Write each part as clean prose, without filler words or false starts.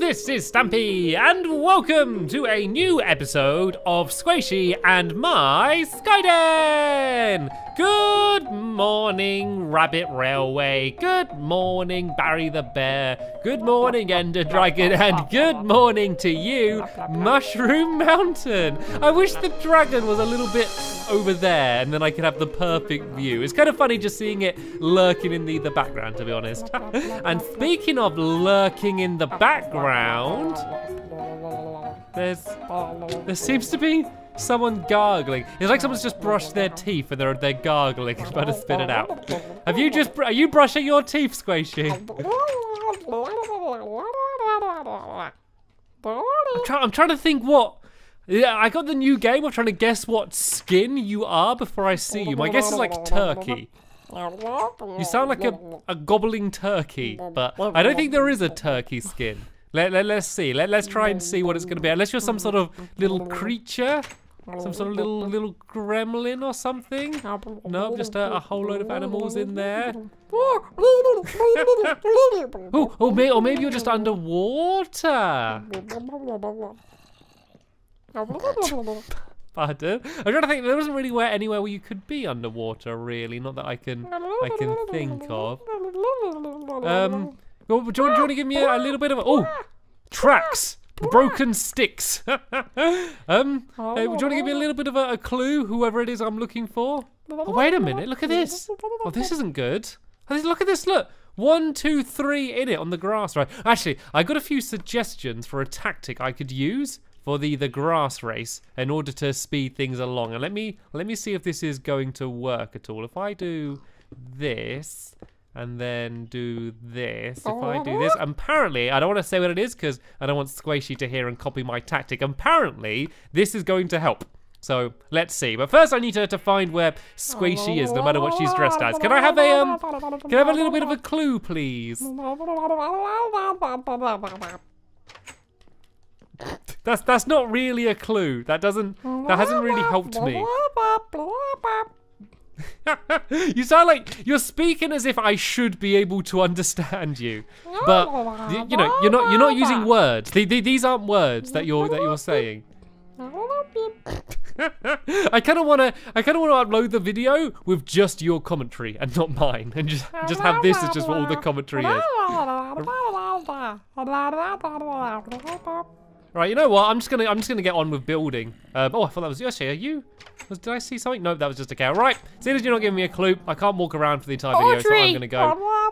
this is Stampy, and welcome to a new episode of Squishy and my Skyden! Good morning, Rabbit Railway. Good morning, Barry the Bear. Good morning, Ender Dragon. And good morning to you, Mushroom Mountain. I wish the dragon was a little bit over there and then I could have the perfect view. It's kind of funny just seeing it lurking in the background, to be honest. And speaking of lurking in the background, there seems to be someone gargling. It's like someone's just brushed their teeth and they're gargling and trying to spit it out. Are you brushing your teeth, Squishy? I'm trying to think what. Yeah, I got the new game. I'm trying to guess what skin you are before I see you. My guess is like turkey. You sound like a gobbling turkey, but I don't think there is a turkey skin. Let's see. Let's try and see what it's going to be. Unless you're some sort of little creature. Some sort of little gremlin or something. No, just a whole load of animals in there. Or maybe you're just underwater. Pardon? I'm trying to think. There wasn't really anywhere where you could be underwater, really. Not that I can think of. Do you want to give me a little bit of tracks, broken sticks. Do you want to give me a little bit of a clue, whoever it is I'm looking for? Oh, wait a minute, look at this. Oh, this isn't good. Look at this, look. 1, 2, 3 in it on the grass, right? Actually, I got a few suggestions for a tactic I could use for the grass race in order to speed things along. And let me see if this is going to work at all. If I do this, and then do this, if I do this, apparently, I don't want to say what it is because I don't want Squishy to hear and copy my tactic. Apparently, this is going to help. So, let's see. But first I need her to find where Squishy is, no matter what she's dressed as. Can I have a little bit of a clue, please? That's not really a clue. That hasn't really helped me. You sound like you're speaking as if I should be able to understand you, but you know you're not using words. These aren't words that you're saying. I kind of want to upload the video with just your commentary and not mine, and just have this as just what all the commentary is. Right, you know what? I'm just gonna get on with building. I thought that was actually. Are you? Did I see something? No, that was just a cow. Right, as soon as you're not giving me a clue, I can't walk around for the entire video, so I'm gonna go.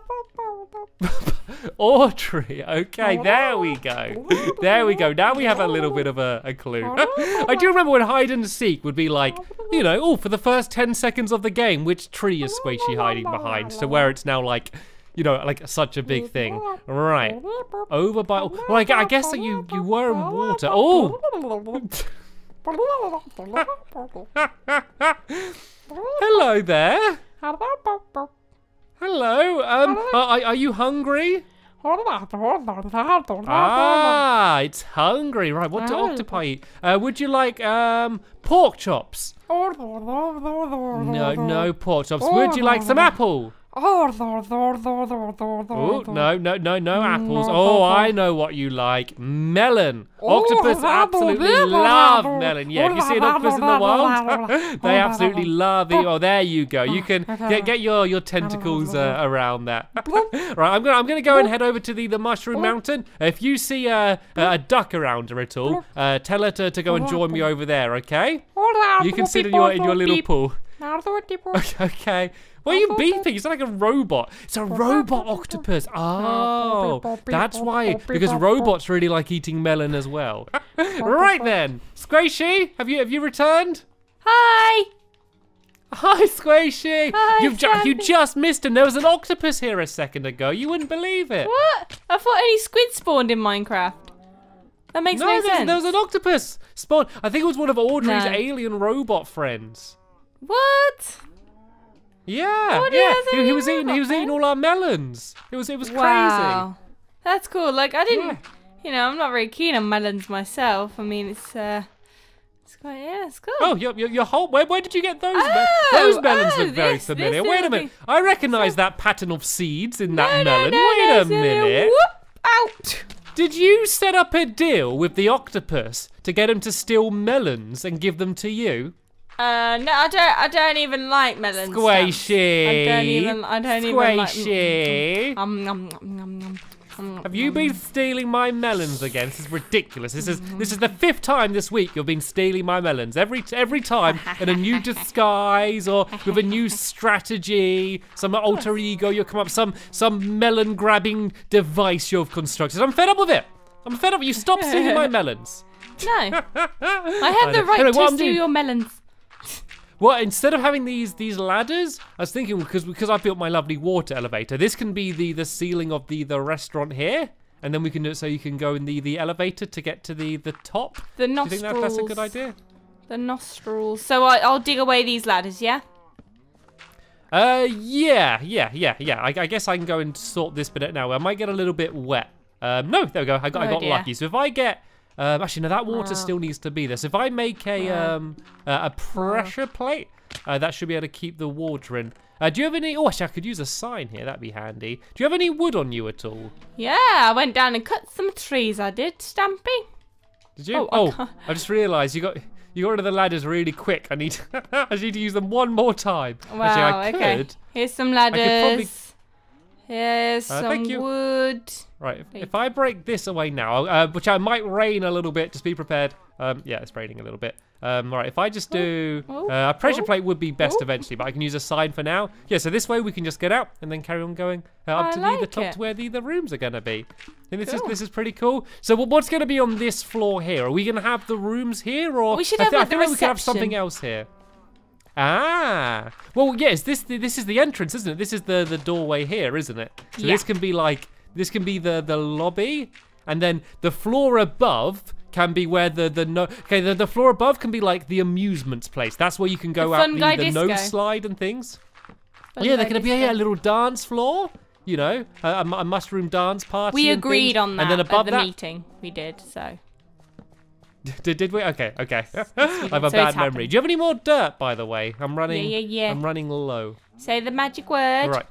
Autry. Okay, there we go. There we go. Now we have a little bit of a clue. I do remember when hide and seek would be like, you know, for the first 10 seconds of the game, which tree is Squishy hiding behind? To where it's now like, you know, like such a big thing. Right. Over by. Well, I guess that you were in water. Oh! Hello there. Hello. Are you hungry? Ah, it's hungry. Right. What do octopi eat? Would you like pork chops? No, no pork chops. Would you like some apple? Oh, no apples. Oh, I know what you like. Melon. Octopus absolutely love melon. Yeah, if you see an octopus in the wild, they absolutely love it. Oh, there you go. You can get your tentacles around that. Right, I'm gonna go and head over to the Mushroom Mountain. If you see a duck around her at all, tell her to go and join me over there, okay? You can sit in your little pool. Okay. Why are you beeping? You sound like a robot. It's a robot octopus. Oh, that's why. Because robots really like eating melon as well. Right then, Squishy, have you returned? Hi. Hi, Squishy. Hi, you just missed him. There was an octopus here a second ago. You wouldn't believe it. What? I thought only squid spawned in Minecraft. That makes no sense. There was an octopus spawned. I think it was one of Audrey's alien robot friends. What? Yeah, he was eating all our melons. It was wow. Crazy. That's cool. Like I didn't, you know, I'm not very keen on melons myself. I mean, it's quite it's cool. Oh, your whole where did you get those? Those melons look very familiar. Wait a minute, I recognise that pattern of seeds in that melon. Wait a minute. Whoop out. Did you set up a deal with the octopus to get him to steal melons and give them to you? No, I don't even like melons. Squishy. I don't even like... Have you been stealing my melons again? This is ridiculous. This is the 5th time this week you've been stealing my melons. Every time in a new disguise or with a new strategy, some alter ego you'll come up, some melon grabbing device you've constructed. I'm fed up with it. I'm fed up. You stop stealing my melons. No, I have the right to steal your melons. Well, instead of having these ladders, I was thinking because I built my lovely water elevator, this can be the ceiling of the restaurant here, and then we can do it so you can go in the elevator to get to the top. The nostrils. Do you think that's a good idea? The nostrils. So I'll dig away these ladders, yeah? Yeah. I guess I can go and sort this bit out now. I might get a little bit wet. No, there we go. I got lucky. So if I get... actually, no, that water still needs to be there. So if I make a pressure plate, that should be able to keep the water in. Do you have any... Oh, actually, I could use a sign here. That'd be handy. Do you have any wood on you at all? Yeah, I went down and cut some trees. I did, Stampy. Did you? Oh, I just realised you got rid of the ladders really quick. I need to use them one more time. Wow, actually, I could. Okay. Here's some ladders. Here's some wood. Right, if I break this away now, which I might rain a little bit, just be prepared. Yeah, it's raining a little bit. All right, if I just do... a pressure plate would be best eventually, but I can use a sign for now. Yeah, so this way we can just get out and then carry on going up to the top to where the rooms are going to be. I think this is pretty cool. So what's going to be on this floor here? Are we going to have the rooms here? Or we should have I think we could have something else here. Ah, well, yes. This is the entrance, isn't it? This is the doorway here, isn't it? So this can be the lobby, and then the floor above can be where the floor above can be like the amusements place. That's where you can go out the nose slide and things. Oh, yeah, there's gonna be a little dance floor. You know, a mushroom dance party. We agreed on that, and then above at the meeting we did so. Did we? Okay. I have a bad memory. Do you have any more dirt, by the way? I'm running. Yeah. I'm running low. Say the magic word. Right.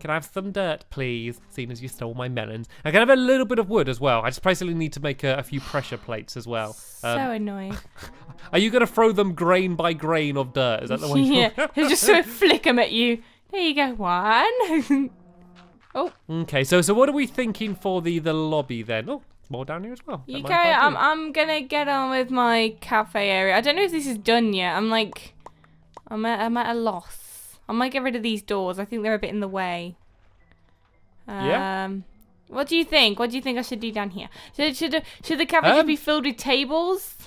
Can I have some dirt, please? Seeing as you stole my melons, I can have a little bit of wood as well. I just basically need to make a few pressure plates as well. So annoying. Are you gonna throw them grain by grain of dirt? Is that the way? Yeah. He'll just sort of flick them at you. There you go. One. Okay. So what are we thinking for the lobby then? Oh. More down here as well. You go. I'm gonna get on with my cafe area. I don't know if this is done yet. I'm at a loss. I might get rid of these doors. I think they're a bit in the way. Yeah. What do you think? What do you think I should do down here? Should the cafe just be filled with tables?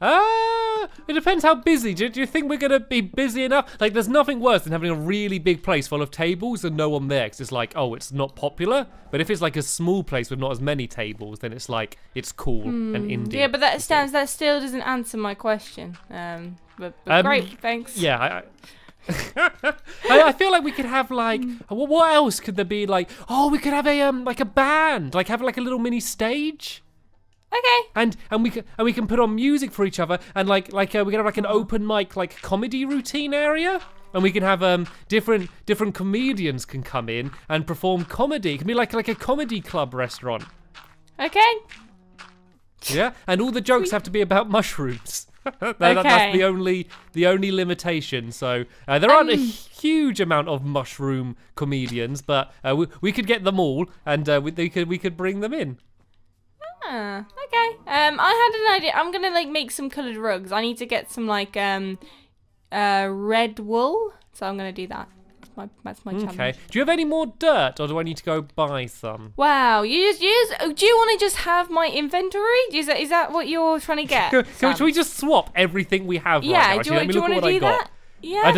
It depends how busy. Do you think we're gonna be busy enough? Like, there's nothing worse than having a really big place full of tables and no one there, because it's like, oh, it's not popular. But if it's like a small place with not as many tables, then it's like, it's cool and indie. Yeah, but that still doesn't answer my question. But great, thanks. Yeah. I feel like we could have like, what else could there be? Like, oh, we could have a band, like have like a little mini stage. Okay. And we can put on music for each other, and we can have like an open mic like comedy routine area, and we can have different comedians can come in and perform comedy. It can be like a comedy club restaurant. Okay. Yeah, and all the jokes have to be about mushrooms. That's the only limitation. So there aren't a huge amount of mushroom comedians, but we could get them all, and we could bring them in. Okay. I had an idea. I'm gonna like make some coloured rugs. I need to get some like red wool, so I'm gonna do that. That's my challenge. Okay. Do you have any more dirt, or do I need to go buy some? Wow. Do you want to just have my inventory? Is that what you're trying to get? Should we just swap everything we have? Yeah. Right now? Actually, do you want to do that? Yeah. I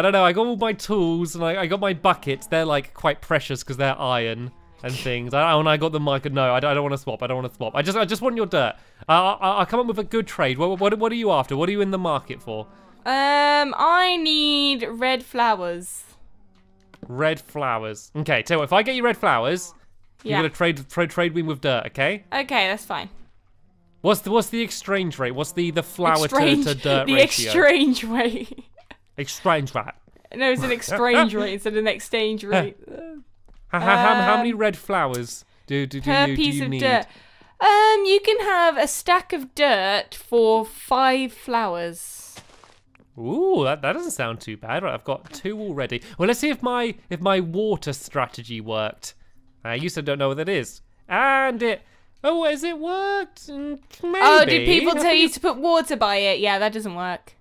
don't know. I got all my tools, and I got my buckets. They're like quite precious because they're iron. And things. I got them. I could no. I don't want to swap. I just want your dirt. I'll come up with a good trade. What are you after? What are you in the market for? I need red flowers. Red flowers. Okay. Tell you what, if I get you red flowers, you're gonna trade me with dirt. Okay. Okay, that's fine. What's the exchange rate? What's the flower to dirt ratio? The exchange rate. Exchange rate. No, it's an exchange rate instead of an exchange rate. How many red flowers do you need per piece of dirt? You can have a stack of dirt for 5 flowers. Ooh, that doesn't sound too bad. Right, I've got 2 already. Well, let's see if my water strategy worked. You still don't know what that is. And it... Oh, has it worked? Maybe. Oh, did people tell you to put water by it? Yeah, that doesn't work.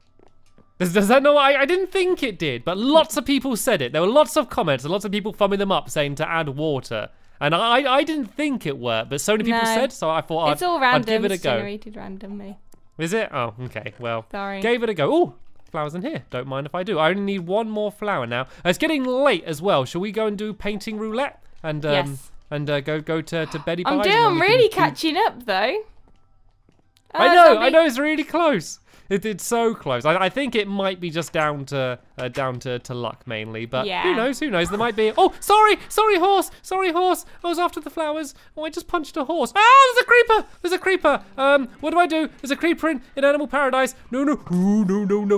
Does that no? I didn't think it did, but lots of people said it. There were lots of comments and lots of people thumbing them up saying to add water. And I didn't think it worked, but so many people said, so I thought I'd give it a go. It's all random, generated randomly. Is it? Oh, okay, well, sorry. Gave it a go. Oh, flowers in here, don't mind if I do. I only need 1 more flower now. It's getting late as well. Shall we go and do painting roulette? And yes. And go to Betty Bly's. I'm doing really catching up though. Oh, I know, it's really close. It's so close. I think it might be just down to luck mainly, but yeah. Who knows? There might be. Oh, sorry horse. I was after the flowers. Oh, I just punched a horse. Ah, there's a creeper. What do I do? There's a creeper in Animal Paradise. No. All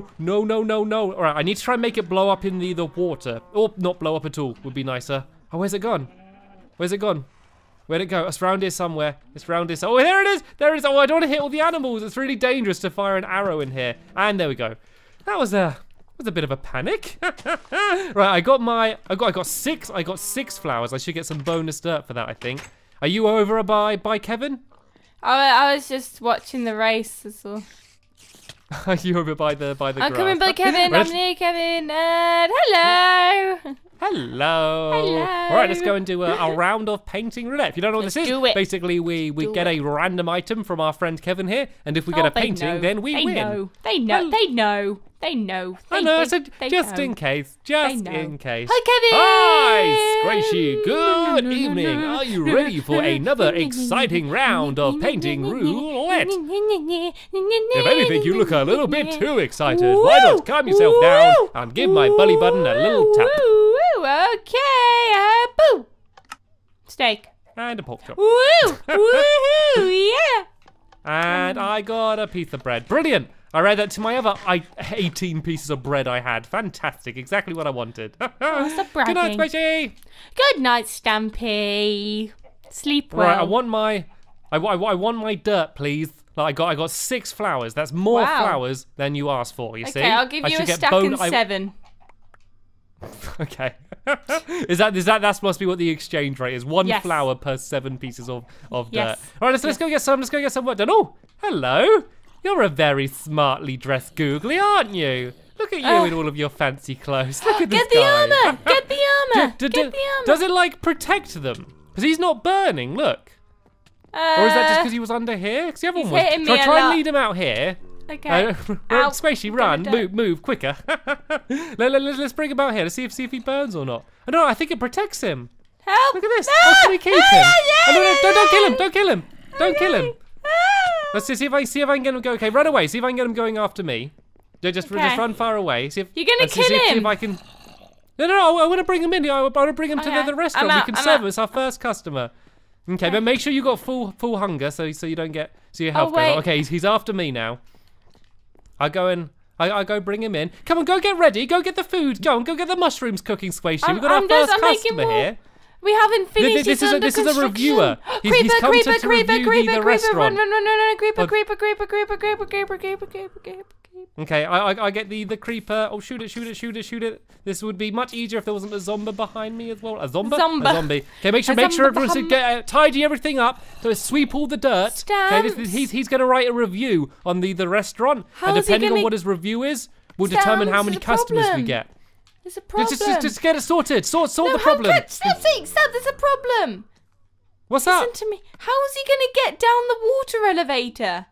right, I need to try and make it blow up in the water, or not blow up at all would be nicer. Oh, where's it gone? Where'd it go? It's round here somewhere. Oh, there it is! Oh, I don't want to hit all the animals. It's really dangerous to fire an arrow in here. And there we go. That was a bit of a panic. Right, I got six flowers. I should get some bonus dirt for that, I think. Are you over by Kevin? I was just watching the race, that's all. Are you over by the grass? I'm coming by Kevin. I'm near Kevin. Hello. Hello. All right, let's go and do a round of painting roulette. If you don't know what this is, basically we get a random item from our friend Kevin here, and if we get a painting, then we win. They know. I know. I said just in case. Just in case. Hi, Kevin. Hi, Squishy. Good evening. Are you ready for another exciting round of painting roulette? If anything, you look a little bit too excited. Why not calm yourself down and give my belly button a little tap? Okay, boo! Steak. And a pork chop. Woo! Woohoo! Yeah! And I got a piece of bread. Brilliant! I read that to my other 18 pieces of bread I had. Fantastic. Exactly what I wanted. Oh, stop bragging. Good night, Squishy. Good night, Stampy. Sleep well. Right, I want my dirt, please. Like I got 6 flowers. That's more flowers than you asked for, you see? Okay, I'll give you a stack and 7. Okay. That must be what the exchange rate is. One flower per 7 pieces of dirt. All right, let's go get some. Let's go get some work done. Oh, hello. You're a very smartly dressed googly, aren't you? Look at you in all of your fancy clothes. Look at this guy. Get the armor. Does it like protect them? Because he's not burning. Look. Or is that just because he was under here? Because the other one was. So I try and lead him out here. Okay. Squishy, run, move quicker. Let's bring him out here. Let's see if he burns or not. Oh, no, I think it protects him. Help! Look at this. How can we keep him? Don't kill him! Don't kill him! Let's see if I can get him going. Okay, run away. See if I can get him going after me. Just run far away. See if you're gonna kill him. See if I can. No. I want to bring him in. I want to bring him to the restaurant. We can serve him. It's our first customer. Okay, but make sure you got full hunger, so you don't get your health goes up. Okay, he's after me now. I go bring him in. Come on, go get ready. Go get the food. Go on, go get the mushrooms cooking, Squishy. We've got our first customer here. We haven't finished. This is a reviewer. Creeper, run, creeper. Okay, I get the creeper. Oh, shoot it. This would be much easier if there wasn't a zombie behind me as well. A zombie. Okay, make sure everyone's tidy everything up. So sweep all the dirt. Stamps. Okay, he's going to write a review on the restaurant, and depending on what his review is, will determine how many customers we get. There's a problem. Just get it sorted. Solve the problem. Stop, there's a problem. What's that? Listen to me. How is he going to get down the water elevator?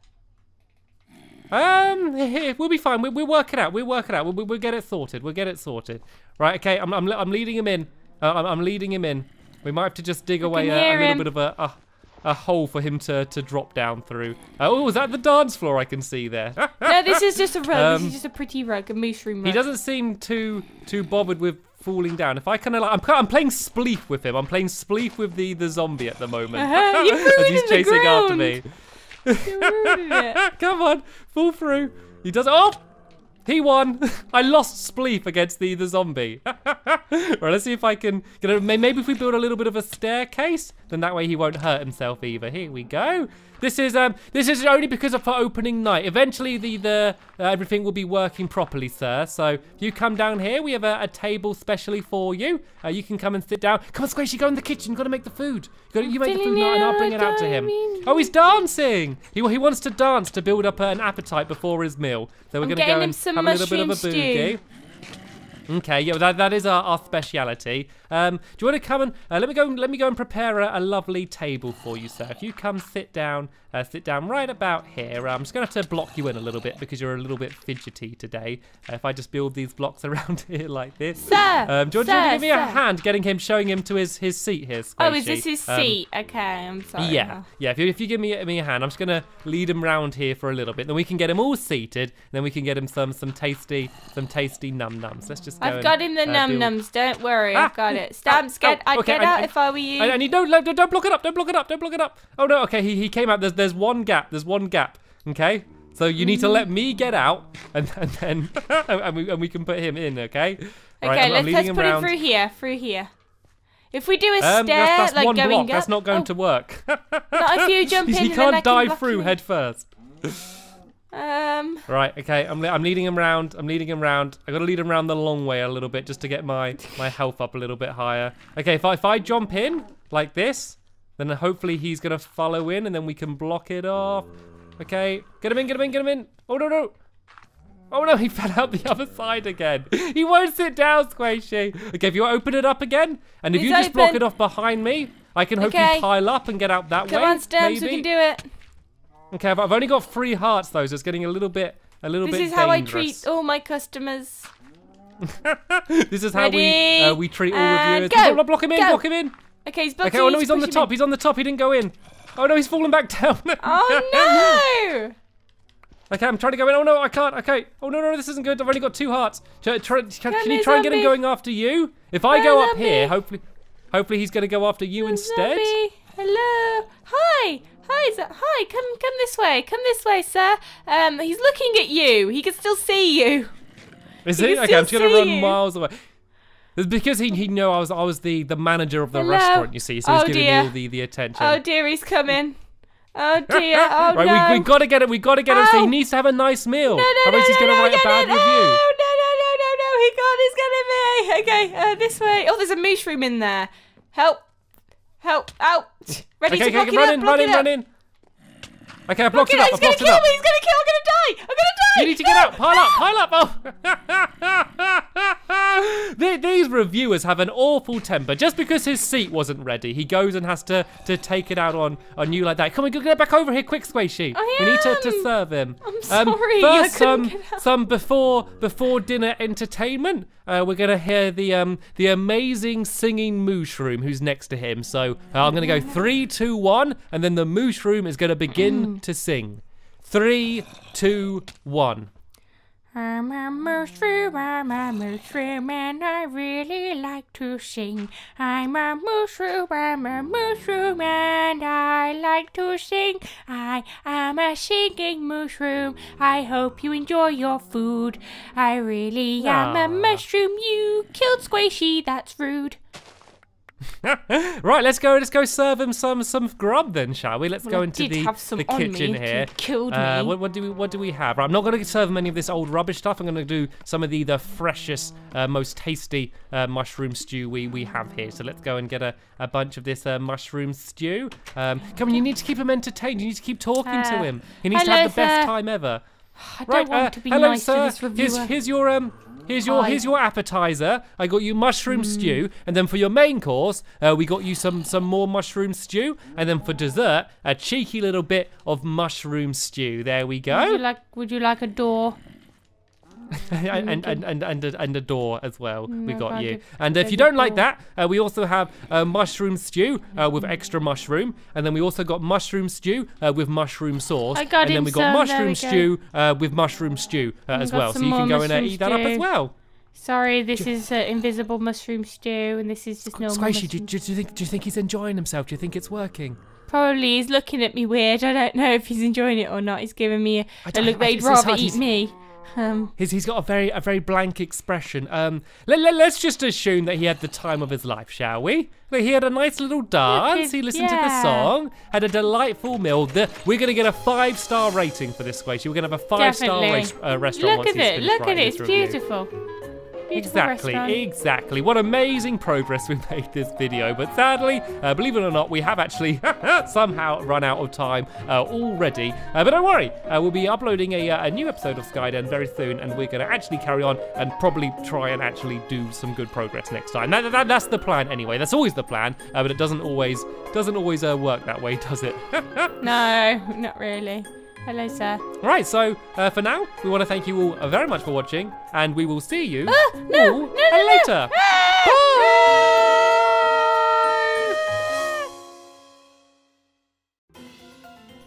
We'll be fine. We'll work it out. We'll get it sorted. Right. Okay. I'm leading him in. I'm leading him in. We might have to just dig away a little bit of a hole for him to drop down through. Oh, is that the dance floor I can see there? No, this is just a rug. This is just a pretty rug, a mushroom rug. He doesn't seem too bothered with falling down. If I kind of like, I'm playing spleef with him. I'm playing spleef with the zombie at the moment. As he's chasing after me. You ruined it. Come on, fall through. He does. Oh, He won! I lost spleef against the zombie. Right, let's see if I can, maybe if we build a little bit of a staircase, then that way he won't hurt himself either. Here we go. This is only because of our opening night. Eventually the everything will be working properly, sir. So if you come down here, we have a table specially for you. You can come and sit down. Come on, Squishy, go in the kitchen. Gotta make the food. You make the food now and I'll bring it out to him. Oh, he's dancing. He wants to dance to build up an appetite before his meal. So we're gonna go and have a little bit of a boogie. Okay, yeah, that is our speciality. Do you want to come and let me go and prepare a lovely table for you, sir? If you come sit down right about here. I'm just gonna have to block you in a little bit because you're a little bit fidgety today. If I just build these blocks around here like this, sir. Do you want to give me a hand getting him, showing him to his seat here, Squishy? Oh, is this his seat? Okay, I'm sorry. Yeah, yeah. If you give me a hand, I'm just gonna lead him round here for a little bit. Then we can get him all seated. Then we can get him some tasty num nums. Let's just. I've got him the num-nums, don't worry, I've got it. Stamp's scared, I'd get out if I were you. And don't block it up, don't block it up, don't block it up. Oh no, okay, he came out, there's one gap, okay? So you need to let me get out, and then, and we can put him in, okay? Okay, right, let's put him through here. If we do a stair, that's like going block. Up. That's not going to work. Not if you jump in and then I can block him. He can't dive through head first. Right, okay, I'm leading him round. I gotta lead him round the long way a little bit just to get my health up a little bit higher. Okay, if I jump in like this, then hopefully he's gonna follow in and then we can block it off. Okay, get him in. Oh no, no. Oh no, he fell out the other side again. He won't sit down, Squishy. Okay, if you open it up again, and if he's you just open. Block it off behind me, I can hopefully pile up and get out that way. Come on, Stamps, we can do it. Okay, but I've only got 3 hearts though, so it's getting a little bit dangerous. This is how I treat all my customers. This is how we treat all reviewers. Go, block him in. Okay, he's blocked. Okay, oh no, he's on the top. He's on the top. He didn't go in. Oh no, he's fallen back down. Oh no! Okay, I'm trying to go in. Oh no, I can't. Okay. Oh no, no, this isn't good. I've only got 2 hearts. Can you try and get him going after you? If I go up here, hopefully he's going to go after you instead. Hello. Hi. Hi, come this way, sir. He's looking at you. He can still see you. Is he? Okay, I'm just gonna run miles away. It's because he knew I was the manager of the restaurant, you see, so he's giving me all the attention. Oh dear, he's coming. Oh dear, oh no. Right, we gotta get him, oh. So he needs to have a nice meal. No, he's gonna write a bad review. No, he can't, he's gonna be. Okay, this way. Oh, there's a mushroom in there. Help, out. Ready to block it up, run in. Okay, I blocked it up, he's gonna kill me, I'm gonna die. You need to get out, pile up, oh. These reviewers have an awful temper. Just because his seat wasn't ready, he goes and has to take it out on you like that. Come on, get back over here quick, Squishy. We need to serve him. I'm sorry, first, some before dinner entertainment. We're gonna hear the amazing singing mushroom who's next to him. So I'm gonna go 3, 2, 1, and then the mushroom is gonna begin to sing. 3, 2, 1. I'm a mushroom, and I really like to sing. I'm a mushroom, and I like to sing. I am a singing mushroom. I hope you enjoy your food. I really am a mushroom. You killed Squishy, that's rude. Right, let's go serve him some grub then, shall we? Let's go into the kitchen here. Killed me. What do we have? I'm not going to serve him any of this old rubbish stuff. I'm going to do some of the freshest, most tasty mushroom stew we have here. So let's go and get a bunch of this mushroom stew. Come on, you need to keep him entertained. You need to keep talking to him. He needs to have the best time ever. I don't want to be nice to this reviewer. Here's your appetizer. I got you mushroom stew, and then for your main course, we got you some more mushroom stew, and then for dessert, a cheeky little bit of mushroom stew. There we go. Would you like a door? and a door as well. We got you. And if you don't like that, we also have mushroom stew with extra mushroom, and then we also got mushroom stew with mushroom sauce, and then we got mushroom stew with mushroom stew as well. So you can go in and eat that up as well. Sorry, this is invisible mushroom stew, and this is just normal. Squishy, do you think he's enjoying himself? Do you think it's working? Probably. He's looking at me weird. I don't know if he's enjoying it or not. He's giving me a look they'd rather eat me. He's got a very blank expression. Let's just assume that he had the time of his life, shall we? That he had a nice little dance. He listened to the song, had a delightful meal. We're gonna get a 5-star rating for this Squishy. We're gonna have a 5-star restaurant. Look at it! Look at it! It's beautiful. Exactly, exactly. What amazing progress we made this video. But sadly, believe it or not, we have actually somehow run out of time already. But don't worry, we'll be uploading a new episode of Skyden very soon, and we're going to actually carry on and probably try and actually do some good progress next time. That's the plan anyway. That's always the plan, but it doesn't always work that way, does it? No, not really. Hello, sir. Right, so for now, we want to thank you all very much for watching, and we will see you all later. Ah! Bye!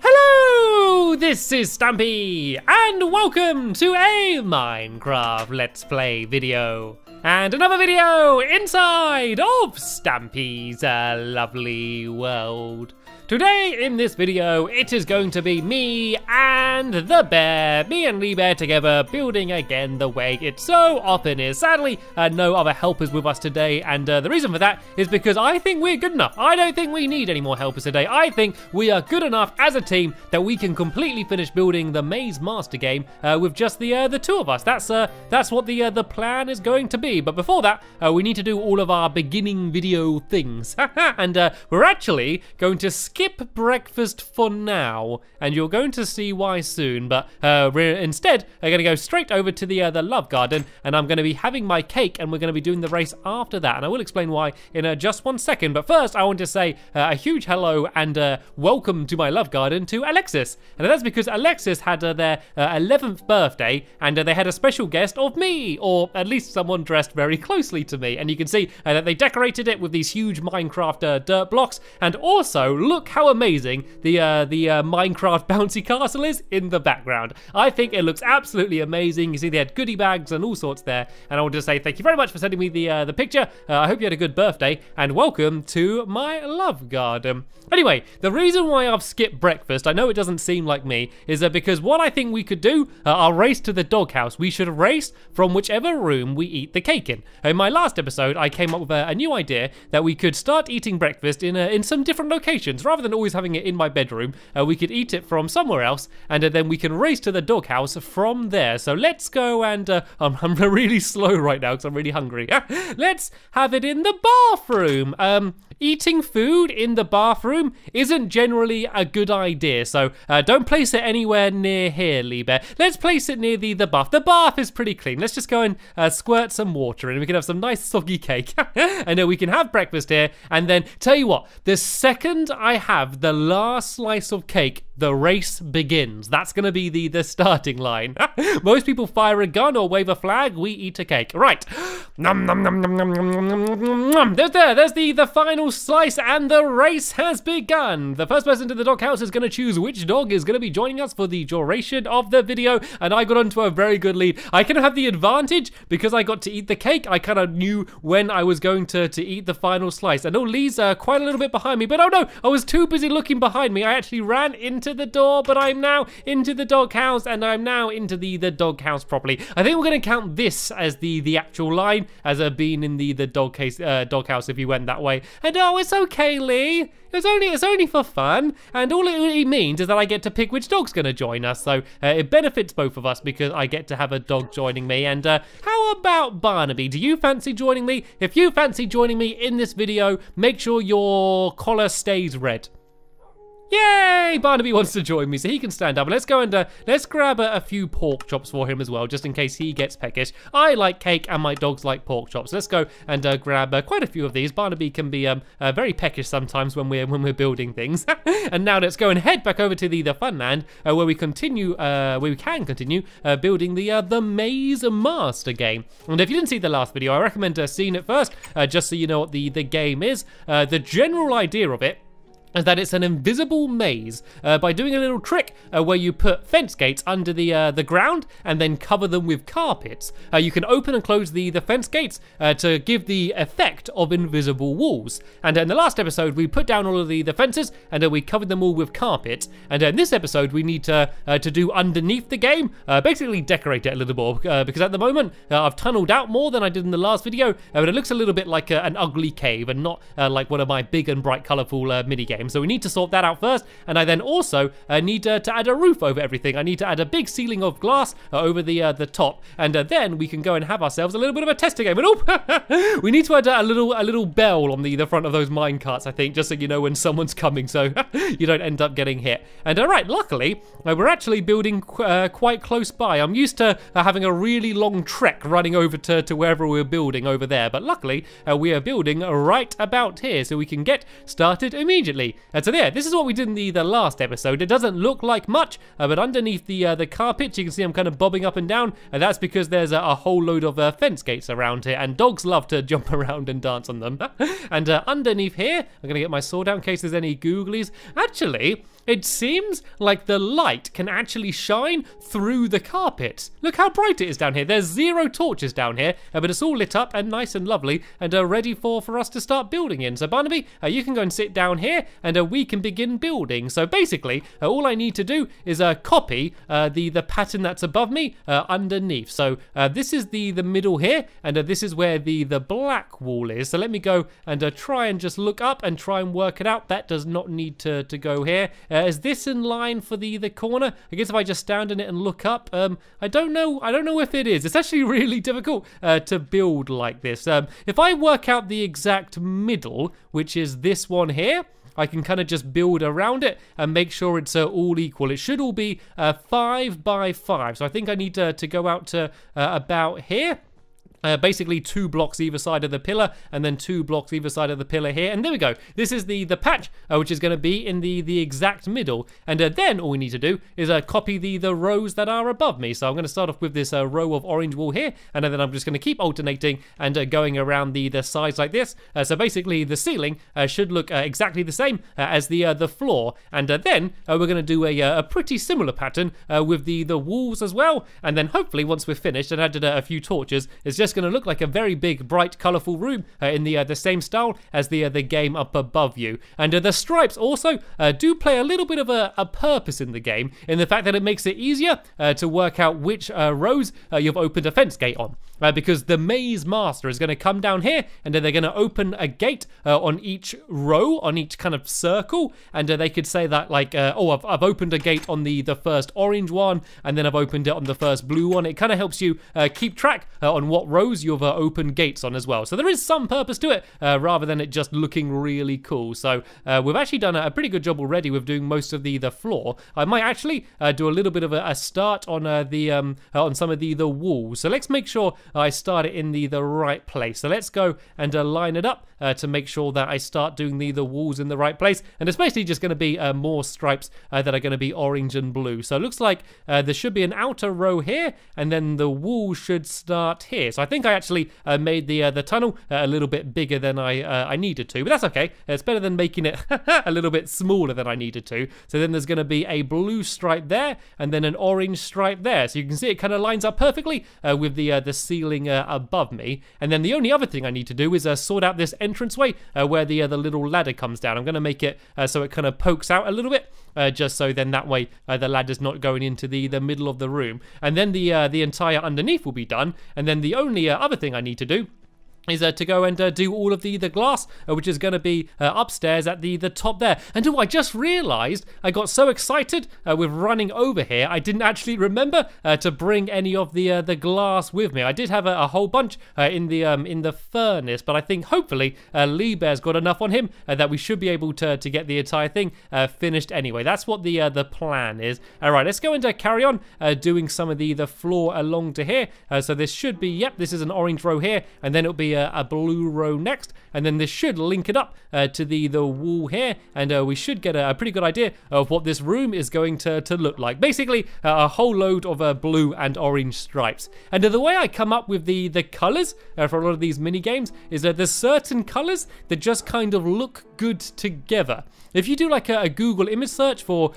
Hello, this is Stampy, and welcome to a Minecraft Let's Play video. And another video inside of Stampy's lovely world. Today in this video, it is going to be me and the bear, me and Lee Bear together, building again the way it so often is. Sadly, no other helpers with us today, and the reason for that is because I think we're good enough. I don't think we need any more helpers today. I think we are good enough as a team that we can completely finish building the Maze Master game with just the two of us. That's what the plan is going to be. But before that, we need to do all of our beginning video things, and we're actually going to skip breakfast for now, and you're going to see why soon, but we're instead going to go straight over to the Love Garden, and I'm going to be having my cake, and we're going to be doing the race after that, and I will explain why in just one second. But first, I want to say a huge hello and welcome to my Love Garden to Alexis, and that's because Alexis had their 11th birthday, and they had a special guest of me, or at least someone dressed very closely to me, and you can see that they decorated it with these huge Minecraft dirt blocks, and also look how amazing the Minecraft bouncy castle is in the background. I think it looks absolutely amazing. You see they had goodie bags and all sorts there, and I want to say thank you very much for sending me the picture. I hope you had a good birthday, and welcome to my Love Garden. Anyway, the reason why I've skipped breakfast, I know it doesn't seem like me, is because what I think we could do, our race to the doghouse, we should race from whichever room we eat the cake in. In my last episode, I came up with a new idea that we could start eating breakfast in some different locations. Rather than always having it in my bedroom, we could eat it from somewhere else, and then we can race to the doghouse from there. So let's go and I'm really slow right now because I'm really hungry. Let's have it in the bathroom. Eating food in the bathroom isn't generally a good idea, so don't place it anywhere near here, Lee Bear. Let's place it near the bath. The bath is pretty clean. Let's just go and squirt some water in. We can have some nice soggy cake, and then we can have breakfast here. And then, tell you what, the second I have the last slice of cake, the race begins. That's gonna be the starting line. Most people fire a gun or wave a flag, we eat a cake. Right. Nom nom nom nom nom nom nom nom nom. There's the final slice, and the race has begun. The first person to the doghouse is gonna choose which dog is gonna be joining us for the duration of the video, and I got onto a very good lead. I kind of have the advantage because I got to eat the cake. I kind of knew when I was going to eat the final slice. I know Lee's quite a little bit behind me, but oh no, I was too busy looking behind me. I actually ran into the door, but I'm now into the doghouse, and I'm now into the doghouse properly. I think we're gonna count this as the actual line, as being in the doghouse if you went that way. And oh, it's okay, Lee. It's only for fun, and all it really means is that I get to pick which dog's gonna join us. So it benefits both of us because I get to have a dog joining me. And how about Barnaby? Do you fancy joining me? If you fancy joining me in this video, make sure your collar stays red. Yay! Barnaby wants to join me, so he can stand up. Let's go and let's grab a few pork chops for him as well, just in case he gets peckish. I like cake, and my dogs like pork chops. Let's go and grab quite a few of these. Barnaby can be very peckish sometimes when we're building things. And now let's go and head back over to the fun land where we continue where we can continue building the Maze Master game. And if you didn't see the last video, I recommend seeing it first, just so you know what the game is. The general idea of it and that it's an invisible maze by doing a little trick where you put fence gates under the ground and then cover them with carpets. You can open and close the fence gates to give the effect of invisible walls. And in the last episode, we put down all of the fences and we covered them all with carpet. And in this episode, we need to do underneath the game, basically decorate it a little more because at the moment, I've tunneled out more than I did in the last video, but it looks a little bit like an ugly cave and not like one of my big and bright colorful mini games. So we need to sort that out first, and I then also need to add a roof over everything. I need to add a big ceiling of glass over the top, and then we can go and have ourselves a little bit of a tester game. And oh, we need to add a little bell on the front of those mine carts, I think, just so you know when someone's coming, so you don't end up getting hit. And right, luckily we're actually building quite close by. I'm used to having a really long trek running over to wherever we're building over there, but luckily we are building right about here, so we can get started immediately. And so there, this is what we did in the last episode. It doesn't look like much, but underneath the carpet, you can see I'm kind of bobbing up and down, and that's because there's a whole load of fence gates around here, and dogs love to jump around and dance on them. And underneath here, I'm gonna get my sword out in case there's any googlies. Actually, it seems like the light can actually shine through the carpet. Look how bright it is down here. There's zero torches down here, but it's all lit up and nice and lovely, and ready for us to start building in. So Barnaby, you can go and sit down here, and we can begin building. So basically, all I need to do is copy the pattern that's above me underneath. So this is the middle here, and this is where the black wall is. So let me go and try and just look up and try and work it out. That does not need to go here. Is this in line for the corner? I guess if I just stand in it and look up, I don't know if it is. It's actually really difficult to build like this. If I work out the exact middle, which is this one here, I can kind of just build around it and make sure it's all equal. It should all be 5 by 5. So I think I need to go out to about here. Basically 2 blocks either side of the pillar, and then 2 blocks either side of the pillar here, and there we go. This is the patch, which is going to be in the exact middle, and then all we need to do is copy the rows that are above me. So I'm going to start off with this row of orange wall here, and then I'm just going to keep alternating and going around the sides like this. So basically the ceiling should look exactly the same as the floor, and then we're going to do a pretty similar pattern with the walls as well, and then hopefully once we're finished and added a few torches, it's just going to look like a very big, bright, colourful room in the same style as the game up above you. And the stripes also do play a little bit of a purpose in the game, in the fact that it makes it easier to work out which rows you've opened a fence gate on, because the Maze Master is going to come down here, and they're going to open a gate on each row, on each kind of circle, and they could say that like, oh, I've opened a gate on the first orange one, and then I've opened it on the first blue one. It kind of helps you keep track on what rows you've opened gates on as well. So there is some purpose to it, rather than it just looking really cool. So we've actually done a pretty good job already with doing most of the floor. I might actually do a little bit of a start on on some of the walls. So let's make sure I start it in the right place. So let's go and line it up to make sure that I start doing the walls in the right place. And it's basically just going to be more stripes that are going to be orange and blue. So it looks like there should be an outer row here, and then the wall should start here. So I think I actually made the tunnel a little bit bigger than I needed to, but that's okay. It's better than making it a little bit smaller than I needed to. So then there's going to be a blue stripe there, and then an orange stripe there. So you can see it kind of lines up perfectly with the ceiling above me. And then the only other thing I need to do is sort out this entranceway where the little ladder comes down. I'm going to make it so it kind of pokes out a little bit, just so then that way the ladder's not going into the middle of the room. And then the entire underneath will be done. And then the only other thing I need to do is to go and do all of the glass, which is going to be upstairs at the top there. And oh, I just realised I got so excited with running over here, I didn't actually remember to bring any of the glass with me. I did have a whole bunch in the furnace, but I think hopefully Lee Bear's got enough on him that we should be able to get the entire thing finished anyway. That's what the plan is. All right, let's go and carry on doing some of the floor along to here. So this should be, yep, this is an orange row here, and then it'll be a blue row next, and then this should link it up to the wall here, and we should get a pretty good idea of what this room is going to look like. Basically a whole load of blue and orange stripes. And the way I come up with the colors for a lot of these mini games is that there's certain colors that just kind of look good together. If you do like a Google image search for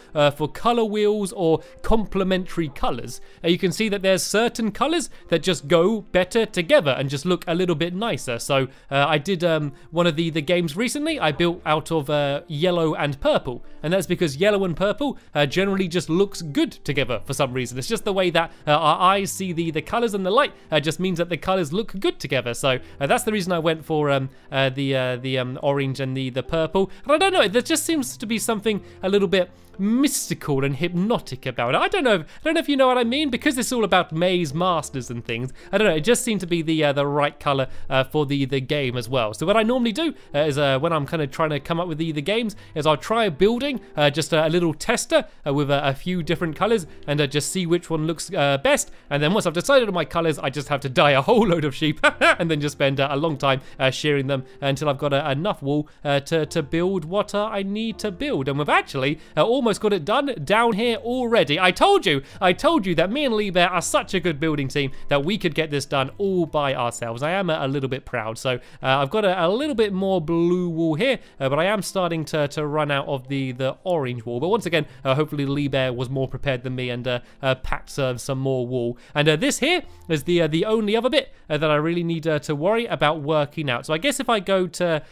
color wheels or complementary colors, you can see that there's certain colors that just go better together and just look a little bit nicer. So I did one of the games recently I built out of yellow and purple, and that's because yellow and purple generally just looks good together for some reason. It's just the way that our eyes see the colors and the light just means that the colors look good together. So that's the reason I went for the orange and the purple. And I don't know, there just seems to be something a little bit mystical and hypnotic about it. I don't know if you know what I mean, because it's all about maze masters and things. I don't know, it just seemed to be the right color for the game as well. So what I normally do is when I'm kind of trying to come up with the games is I'll try building just a little tester with a few different colors and just see which one looks best. And then once I've decided on my colors, I just have to dye a whole load of sheep and then just spend a long time shearing them until I've got enough wool to build what I need to build. And we've actually almost got it done down here already. I told you that me and Lee Bear are such a good building team that we could get this done all by ourselves. I am a little bit proud. So I've got a little bit more blue wool here, but I am starting to run out of the orange wool. But once again, hopefully Lee Bear was more prepared than me and packed some more wool. And this here is the only other bit that I really need to worry about working out. So I guess if I go to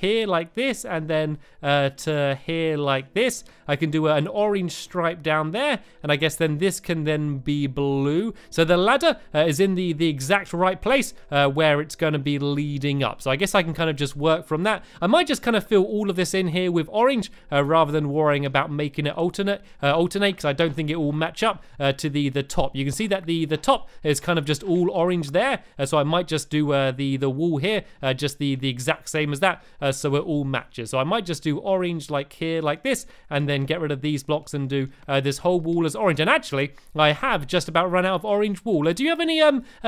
here like this and then to here like this, I can do an orange stripe down there, and I guess then this can then be blue. So the ladder is in the exact right place where it's going to be leading up. So I guess I can kind of just work from that. I might just kind of fill all of this in here with orange rather than worrying about making it alternate, because I don't think it will match up to the top. You can see that the top is kind of just all orange there, so I might just do the wall here just the exact same as that, so it all matches. So I might just do orange like here like this, and then get rid of these blocks and do this whole wall as orange. And actually, I have just about run out of orange wool. Do you have any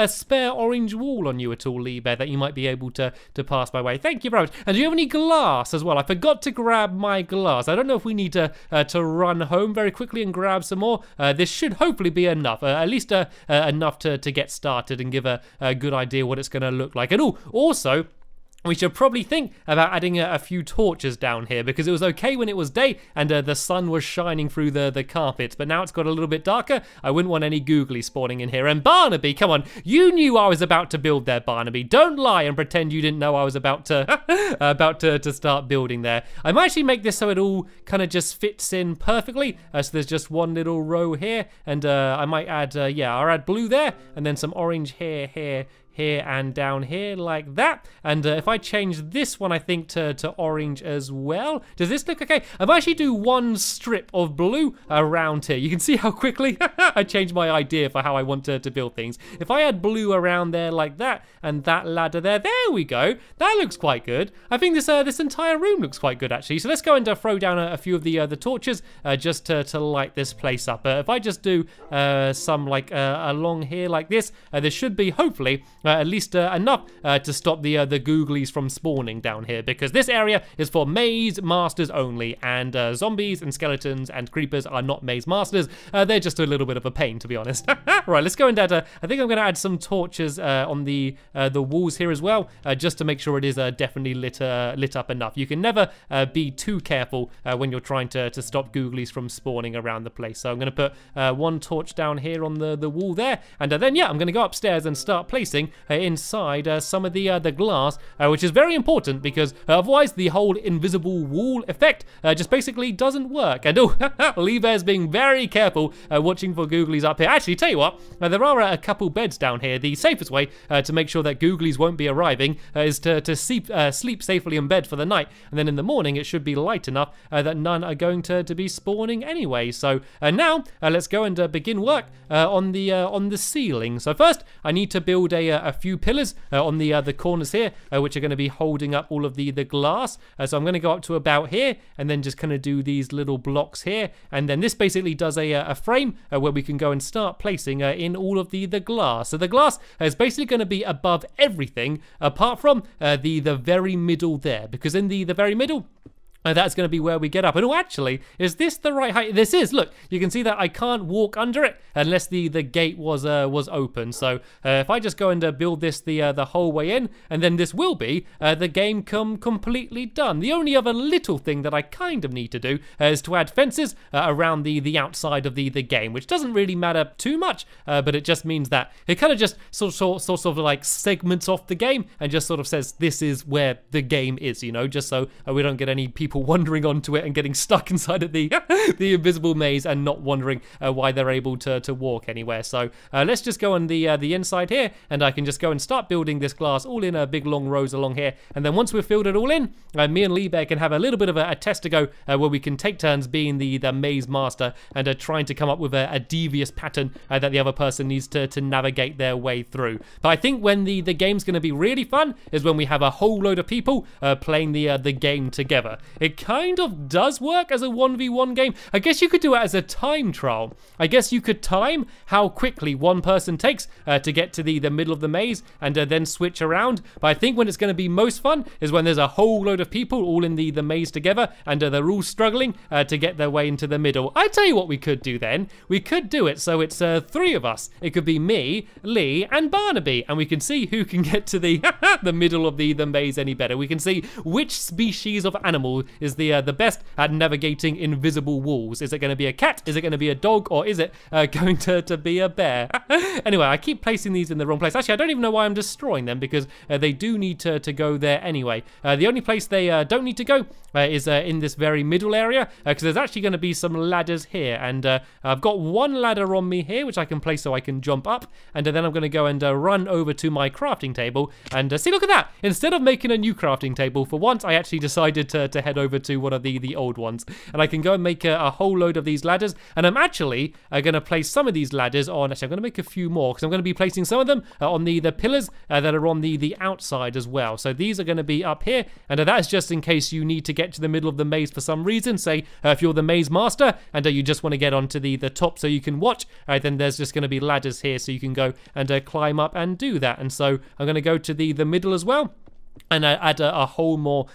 spare orange wool on you at all, Lee Bear, that you might be able to pass my way? Thank you very much. And do you have any glass as well? I forgot to grab my glass. I don't know if we need to run home very quickly and grab some more. This should hopefully be enough, at least enough to get started and give a good idea what it's going to look like. And also, we should probably think about adding a few torches down here, because it was okay when it was day and the sun was shining through the carpet, but now it's got a little bit darker. I wouldn't want any googly spawning in here. And Barnaby, come on, you knew I was about to build there, Barnaby. Don't lie and pretend you didn't know I was about to to start building there. I might actually make this so it all kind of just fits in perfectly. So there's just one little row here, and I might add, yeah, I'll add blue there, and then some orange here and down here like that. And if I change this one, I think to orange as well. Does this look okay? If I actually do one strip of blue around here, you can see how quickly I change my idea for how I want to build things. If I add blue around there like that, and that ladder there we go. That looks quite good. I think this entire room looks quite good actually. So let's go and throw down a few of the torches just to light this place up. If I just do some like along here like this, there should be hopefully at least enough to stop the googlies from spawning down here, because this area is for maze masters only, and zombies and skeletons and creepers are not maze masters. They're just a little bit of a pain, to be honest. Right, let's go and add I think I'm going to add some torches on the walls here as well, just to make sure it is definitely lit up enough. You can never be too careful when you're trying to stop googlies from spawning around the place. So I'm going to put one torch down here on the wall there, and then yeah, I'm going to go upstairs and start placing inside some of the glass, which is very important, because otherwise the whole invisible wall effect just basically doesn't work. And oh, Lee Bear's being very careful watching for googlies up here. Actually, tell you what, there are a couple beds down here. The safest way to make sure that googlies won't be arriving is to sleep safely in bed for the night, and then in the morning it should be light enough that none are going to be spawning anyway. So now let's go and begin work on the ceiling. So first I need to build a few pillars on the corners here, which are going to be holding up all of the glass. So I'm going to go up to about here, and then just kind of do these little blocks here, and then this basically does a frame where we can go and start placing in all of the glass. So the glass is basically going to be above everything apart from the very middle there, because in the very middle Like that's gonna be where we get up. And oh, actually, is this the right height? This is, look, you can see that I can't walk under it unless the gate was open. So if I just go and build this the whole way in, and then this will be the game completely done. The only other little thing that I kind of need to do is to add fences around the outside of the game, which doesn't really matter too much, but it just means that it kind of just sort of like segments off the game and just sort of says this is where the game is, you know, just so we don't get any people wandering onto it and getting stuck inside of the the invisible maze and not wondering why they're able to walk anywhere. So let's just go on the inside here, and I can just go and start building this glass all in big long rows along here, and then once we've filled it all in, me and Lee Bear can have a little bit of a test to go where we can take turns being the maze master and trying to come up with a devious pattern that the other person needs to navigate their way through. But I think when the game's going to be really fun is when we have a whole load of people playing the game together. It kind of does work as a 1v1 game. I guess you could do it as a time trial. I guess you could time how quickly one person takes to get to the middle of the maze and then switch around. But I think when it's going to be most fun is when there's a whole load of people all in the maze together and they're all struggling to get their way into the middle. I tell you what we could do then. We could do it so it's three of us. It could be me, Lee, and Barnaby, and we can see who can get to the the middle of the maze any better. We can see which species of animal is the best at navigating invisible walls. Is it going to be a cat? Is it going to be a dog? Or is it going to be a bear? Anyway, I keep placing these in the wrong place. Actually, I don't even know why I'm destroying them, because they do need to go there anyway. The only place they don't need to go is in this very middle area, because there's actually going to be some ladders here, and I've got one ladder on me here which I can place so I can jump up, and then I'm going to go and run over to my crafting table and see, look at that, instead of making a new crafting table for once I actually decided to head over to one of the old ones, and I can go and make a whole load of these ladders. And I'm actually going to place some of these ladders on, actually I'm going to make a few more, because I'm going to be placing some of them on the pillars that are on the outside as well. So these are going to be up here, and that's just in case you need to get to the middle of the maze for some reason. Say if you're the maze master and you just want to get onto the top so you can watch, then there's just going to be ladders here so you can go and climb up and do that. And so I'm going to go to the middle as well, and I add a whole more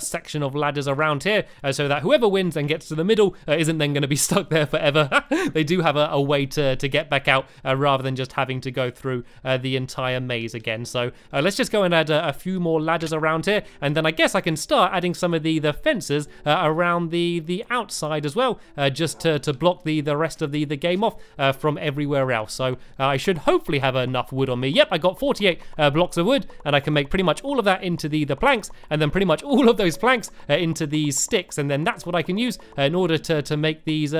section of ladders around here so that whoever wins and gets to the middle isn't then going to be stuck there forever. They do have a way to get back out rather than just having to go through the entire maze again. So let's just go and add a few more ladders around here, and then I guess I can start adding some of the fences around the outside as well, just to block the rest of the game off from everywhere else. So I should hopefully have enough wood on me. Yep, I got 48 blocks of wood, and I can make pretty much all of that into the planks, and then pretty much all of those planks into these sticks, and then that's what I can use in order to make these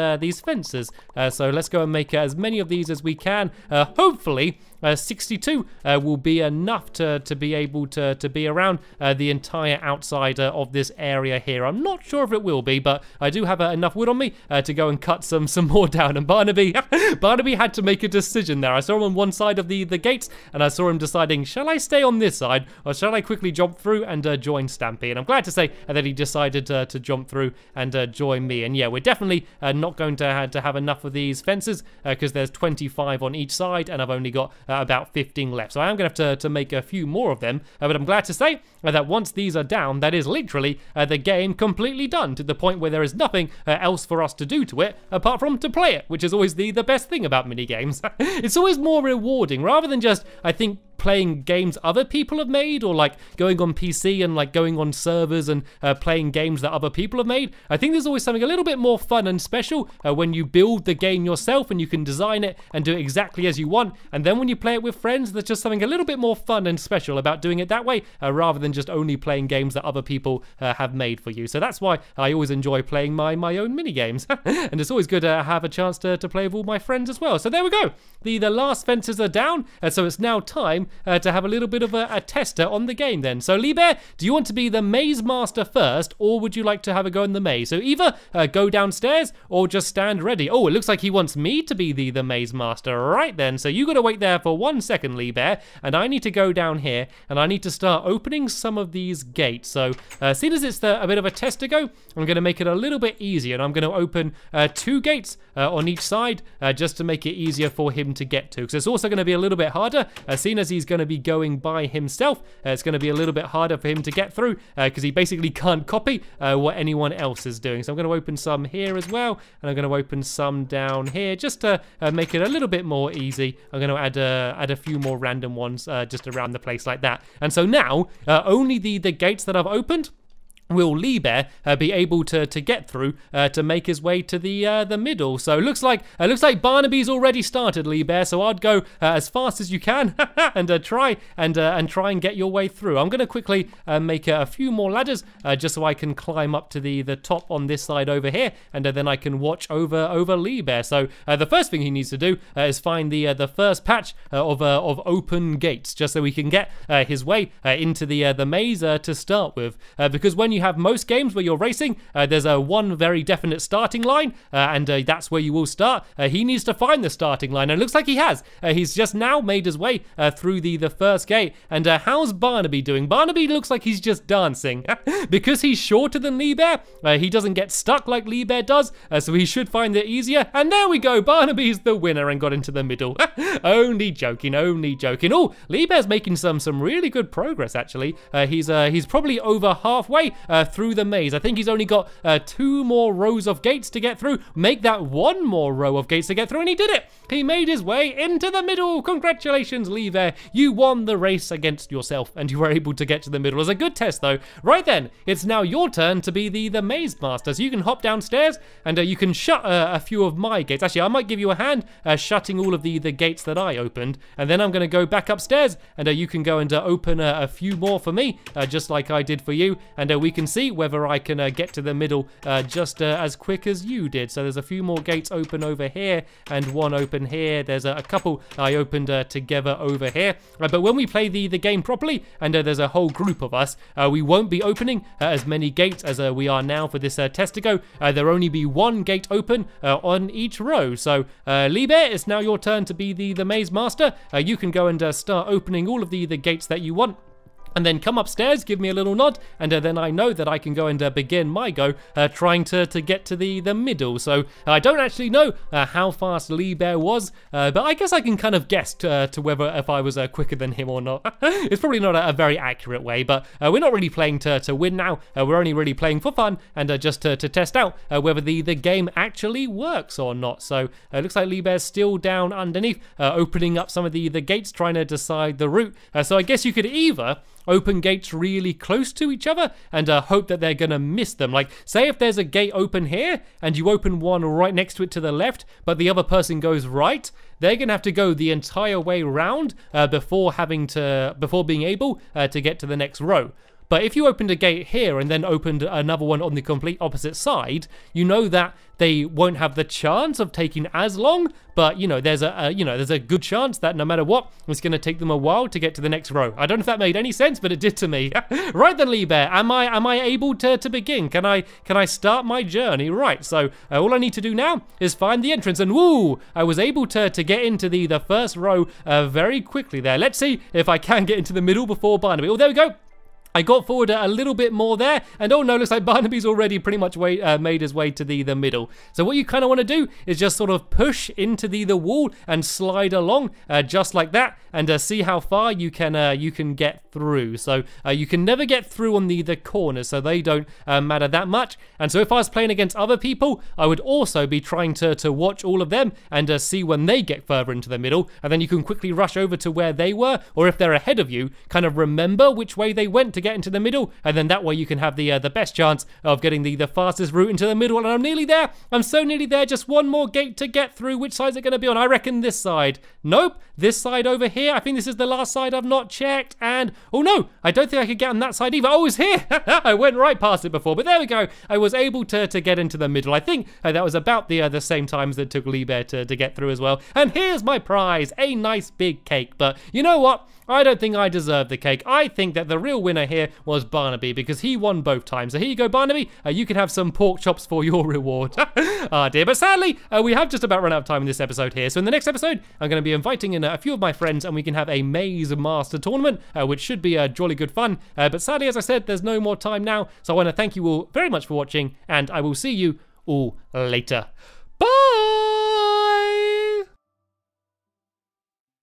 fences. So let's go and make as many of these as we can. Hopefully 62 will be enough to be able to be around the entire outside of this area here. I'm not sure if it will be, but I do have enough wood on me to go and cut some more down. And Barnaby had to make a decision there. I saw him on one side of the gates, and I saw him deciding, shall I stay on this side, or shall I quickly jump through and join Stampy? And I'm glad to say that he decided to jump through and join me. And yeah, we're definitely not going to have enough of these fences, because there's 25 on each side, and I've only got about 15 left. So I am going to have to make a few more of them, but I'm glad to say that once these are down, that is literally the game completely done, to the point where there is nothing else for us to do to it apart from to play it, which is always the best thing about minigames. It's always more rewarding, rather than just, I think, playing games other people have made, or like going on PC and like going on servers and playing games that other people have made. I think there's always something a little bit more fun and special when you build the game yourself and you can design it and do it exactly as you want, and then when you play it with friends, there's just something a little bit more fun and special about doing it that way, rather than just only playing games that other people have made for you. So that's why I always enjoy playing my own mini games. And it's always good to have a chance to play with all my friends as well. So there we go, the last fences are down, so it's now time to have a little bit of a tester on the game then. So Lee Bear, do you want to be the maze master first, or would you like to have a go in the maze? So either go downstairs or just stand ready. Oh, it looks like he wants me to be the maze master. Right then, so you gotta wait there for 1 second, Lee Bear, and I need to go down here and I need to start opening some of these gates. So seeing as it's a bit of a test to go, I'm gonna make it a little bit easier, and I'm gonna open 2 gates on each side just to make it easier for him to get to, because it's also gonna be a little bit harder, seeing as he he's going to be going by himself, it's going to be a little bit harder for him to get through because he basically can't copy what anyone else is doing. So I'm going to open some here as well, and I'm going to open some down here just to make it a little bit more easy. I'm going to add a few more random ones just around the place like that. And so now only the gates that I've opened will Lee Bear be able to get through to make his way to the middle. So looks like Barnaby's already started, Lee Bear. So I'd go as fast as you can and try and get your way through. I'm going to quickly make a few more ladders just so I can climb up to the top on this side over here, and then I can watch over Lee Bear. So the first thing he needs to do is find the first patch of open gates, just so we can get his way into the maze to start with, because when you have most games where you're racing, there's one very definite starting line, and that's where you will start. He needs to find the starting line, and it looks like he has. He's just now made his way through the first gate. And how's Barnaby doing? Barnaby looks like he's just dancing. Because he's shorter than Lee Bear, he doesn't get stuck like Lee Bear does, so he should find it easier. And there we go, Barnaby's the winner and got into the middle. Only joking, only joking. Oh, Lee Bear's making some really good progress, actually. He's probably over halfway through the maze. I think he's only got 2 more rows of gates to get through. Make that 1 more row of gates to get through, and he did it. He made his way into the middle. Congratulations, Lee Bear. You won the race against yourself, and you were able to get to the middle. It was a good test, though. Right then, it's now your turn to be the Maze Master. So you can hop downstairs, and you can shut a few of my gates. Actually, I might give you a hand shutting all of the gates that I opened, and then I'm going to go back upstairs, and you can go and open a few more for me, just like I did for you, and we can see whether I can get to the middle just as quick as you did. So there's a few more gates open over here, and one open here. There's a couple I opened together over here. But when we play the game properly, and there's a whole group of us, we won't be opening as many gates as we are now for this test to go. There'll only be 1 gate open on each row. So Lee Bear, it's now your turn to be the Maze Master. You can go and start opening all of the gates that you want, and then come upstairs, give me a little nod, and then I know that I can go and begin my go trying to get to the middle. So I don't actually know how fast Lee Bear was, but I guess I can kind of guess to whether if I was quicker than him or not. It's probably not a very accurate way, but we're not really playing to win now. We're only really playing for fun and just to test out whether the game actually works or not. So it looks like Lee Bear's still down underneath, opening up some of the gates, trying to decide the route. So I guess you could either open gates really close to each other and hope that they're gonna miss them. Like, say if there's a gate open here and you open one right next to it to the left, but the other person goes right, they're gonna have to go the entire way round before being able to get to the next row. But if you opened a gate here and then opened another one on the complete opposite side, you know that they won't have the chance of taking as long, but you know there's a good chance that no matter what, it's going to take them a while to get to the next row. I don't know if that made any sense, but it did to me. Right then, Lee Bear, am I able to begin? Can I start my journey? Right, so all I need to do now is find the entrance, and woo, I was able to get into the first row very quickly there. Let's see if I can get into the middle before Barnaby. Oh, there we go. I got forward a little bit more there, and oh no, looks like Barnaby's already pretty much made his way to the middle. So what you kind of want to do is just sort of push into the wall and slide along just like that, and see how far you can get through. So you can never get through on the corners, so they don't matter that much. And so if I was playing against other people, I would also be trying to watch all of them and see when they get further into the middle, and then you can quickly rush over to where they were, or if they're ahead of you, kind of remember which way they went to get into the middle, and then that way you can have the best chance of getting the fastest route into the middle. And I'm nearly there. I'm so nearly there. Just one more gate to get through. Which side's it going to be on? I reckon this side. Nope. This side over here. I think this is the last side I've not checked. And oh no, I don't think I could get on that side either. Oh, it's here. I went right past it before, but there we go. I was able to get into the middle. I think that was about the same time as it took Lee Bear to get through as well. And here's my prize, a nice big cake. But you know what? I don't think I deserve the cake. I think that the real winner here was Barnaby, because he won both times. So here you go, Barnaby. You can have some pork chops for your reward. Ah, dear. But sadly, we have just about run out of time in this episode here. So in the next episode, I'm going to be inviting in a few of my friends, and we can have a Maze Master tournament, which should be jolly good fun. But sadly, as I said, there's no more time now. So I want to thank you all very much for watching, and I will see you all later. Bye!